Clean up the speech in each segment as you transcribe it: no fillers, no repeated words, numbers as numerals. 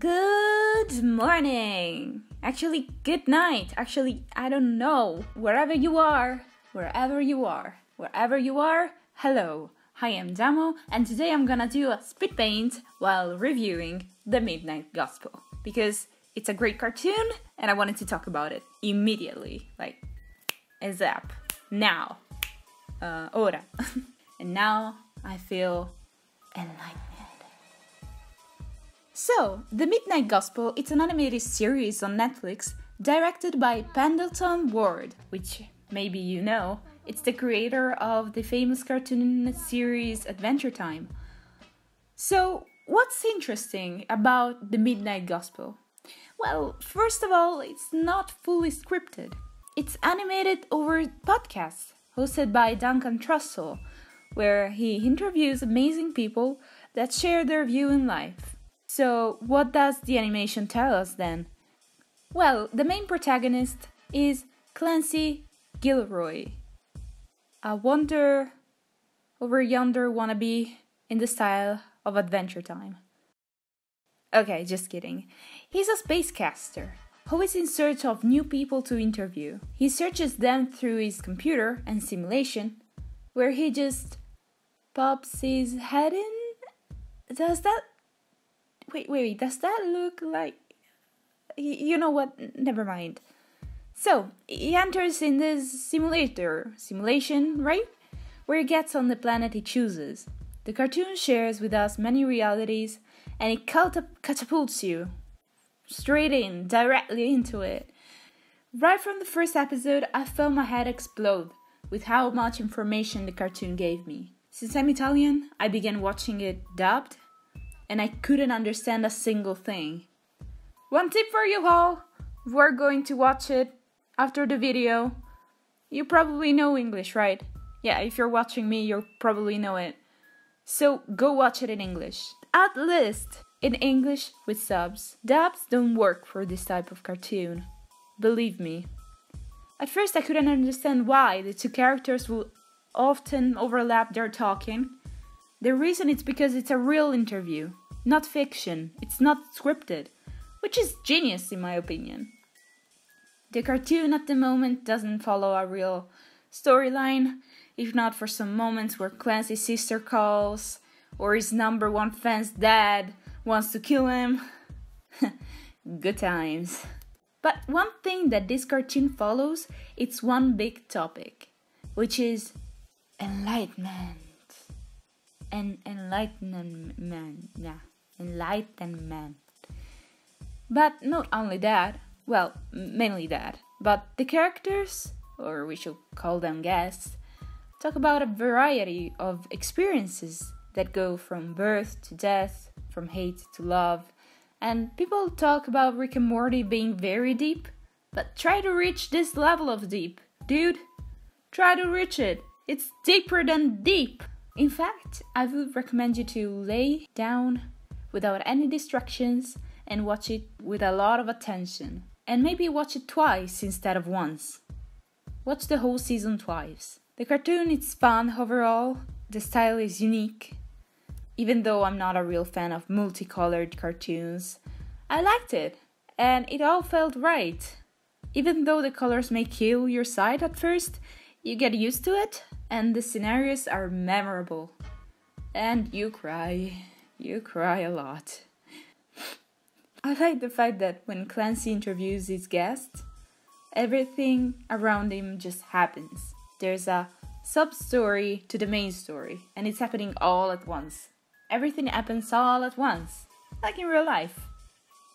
Good morning, actually good night, actually I don't know, wherever you are, hello, hi, I'm Damo and today I'm gonna do a speed paint while reviewing The Midnight Gospel because it's a great cartoon and I wanted to talk about it immediately, like ASAP, now, ora, and now I feel enlightened. So, The Midnight Gospel, it's an animated series on Netflix directed by Pendleton Ward, which maybe you know, it's the creator of the famous cartoon series Adventure Time. So, what's interesting about The Midnight Gospel? Well, first of all, it's not fully scripted. It's animated over podcasts hosted by Duncan Trussell, where he interviews amazing people that share their view in life. So, what does the animation tell us then? Well, the main protagonist is Clancy Gilroy, a wander over yonder wannabe in the style of Adventure Time. Okay, just kidding. He's a spacecaster who is in search of new people to interview. He searches them through his computer and simulation, where he just pops his head in? Wait, does that look like... You know what? Never mind. So, he enters in this simulation, right? Where he gets on the planet he chooses. The cartoon shares with us many realities, and it catapults you straight in, directly into it. Right from the first episode, I felt my head explode with how much information the cartoon gave me. Since I'm Italian, I began watching it dubbed, and I couldn't understand a single thing. One tip for you all, we're going to watch it after the video. You probably know English, right? Yeah, if you're watching me, you probably know it. So go watch it in English. At least in English with subs. Dubs don't work for this type of cartoon. Believe me. At first I couldn't understand why the two characters will often overlap their talking. The reason is because it's a real interview, not fiction, it's not scripted, which is genius in my opinion. The cartoon at the moment doesn't follow a real storyline, if not for some moments where Clancy's sister calls, or his number one fan's dad wants to kill him. Good times. But one thing that this cartoon follows, it's one big topic, which is enlightenment. Enlightenment. But not only that, well, mainly that, but the characters, or we should call them guests, talk about a variety of experiences that go from birth to death, from hate to love, and people talk about Rick and Morty being very deep, but try to reach this level of deep, dude, try to reach it, it's deeper than deep! In fact, I would recommend you to lay down without any distractions and watch it with a lot of attention. And maybe watch it twice instead of once. Watch the whole season twice. The cartoon is fun overall, the style is unique. Even though I'm not a real fan of multicolored cartoons, I liked it and it all felt right. Even though the colors may kill your sight at first, you get used to it, and the scenarios are memorable. And you cry a lot. I like the fact that when Clancy interviews his guests, everything around him just happens. There's a sub-story to the main story, and it's happening all at once. Everything happens all at once, like in real life.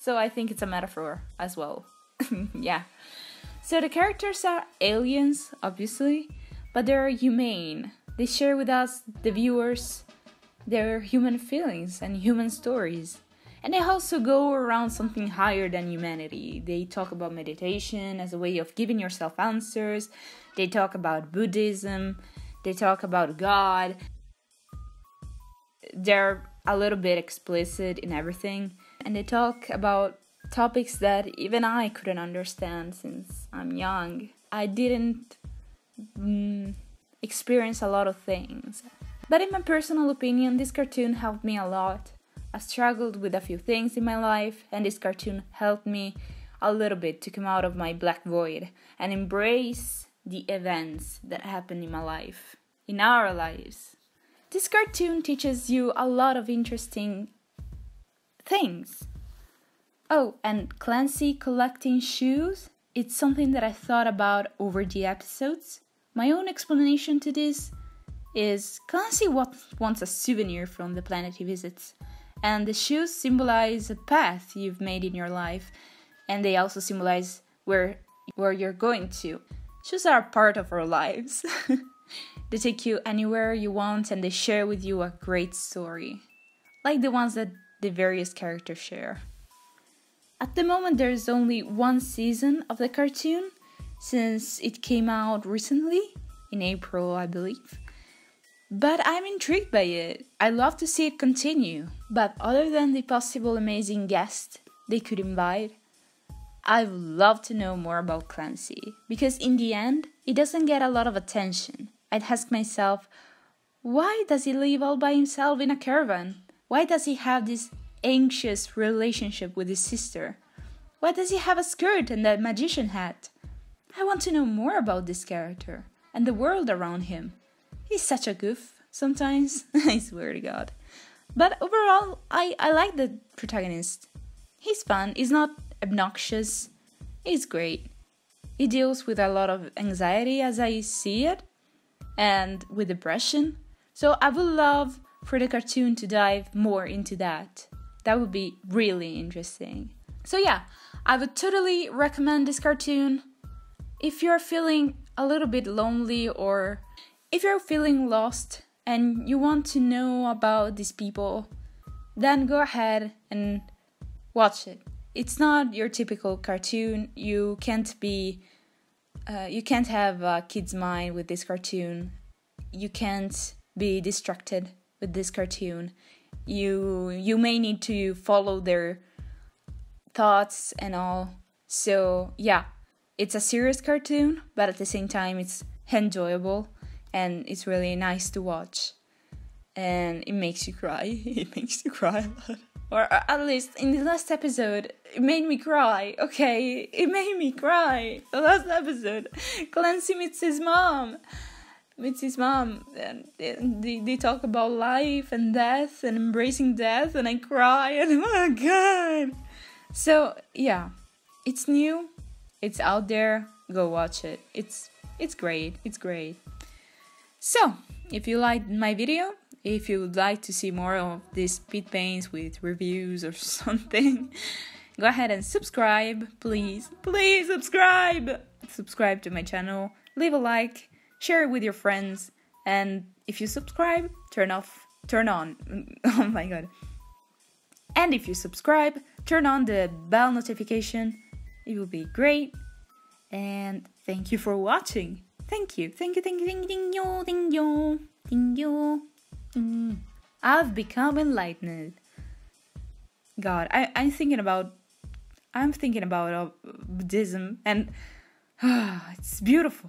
So I think it's a metaphor as well. Yeah. So the characters are aliens, obviously, but they're humane. They share with us, the viewers, their human feelings and human stories. And they also go around something higher than humanity. They talk about meditation as a way of giving yourself answers. They talk about Buddhism. They talk about God. They're a little bit explicit in everything. And they talk about topics that even I couldn't understand since I'm young. I didn't experience a lot of things. But in my personal opinion, this cartoon helped me a lot. I struggled with a few things in my life, and this cartoon helped me a little bit to come out of my black void and embrace the events that happened in my life, in our lives. This cartoon teaches you a lot of interesting things. Oh, and Clancy collecting shoes, it's something that I thought about over the episodes. My own explanation to this is Clancy wants a souvenir from the planet he visits, and the shoes symbolize a path you've made in your life, and they also symbolize where you're going to. Shoes are part of our lives. They take you anywhere you want, and they share with you a great story, like the ones that the various characters share. At the moment there is only one season of the cartoon, since it came out recently, in April I believe, but I'm intrigued by it. I'd love to see it continue, but other than the possible amazing guest they could invite, I would love to know more about Clancy, because in the end, it doesn't get a lot of attention. I'd ask myself, why does he live all by himself in a caravan? Why does he have this anxious relationship with his sister? Why does he have a skirt and that magician hat? I want to know more about this character and the world around him. He's such a goof sometimes, I swear to God. But overall, I like the protagonist. He's fun, he's not obnoxious, he's great. He deals with a lot of anxiety as I see it, and with depression, so I would love for the cartoon to dive more into that. That would be really interesting. So yeah, I would totally recommend this cartoon. If you're feeling a little bit lonely, or if you're feeling lost and you want to know about these people, then go ahead and watch it. It's not your typical cartoon. You can't have a kid's mind with this cartoon. You can't be distracted with this cartoon. You may need to follow their thoughts and all. So yeah, it's a serious cartoon, but at the same time it's enjoyable and it's really nice to watch, and it makes you cry. It makes you cry a lot, or at least in the last episode it made me cry. Okay, it made me cry. The last episode, Clancy meets his mom, and they talk about life and death and embracing death, and I cry, and oh my God. So yeah, it's new, it's out there, go watch it. It's great, it's great. So if you liked my video, if you would like to see more of these pit paints with reviews or something, go ahead and subscribe. Please subscribe to my channel, leave a like, share it with your friends, and if you subscribe, turn on the bell notification. It will be great. And thank you for watching. Thank you. I've become enlightened. God, I'm thinking about Buddhism, and it's beautiful.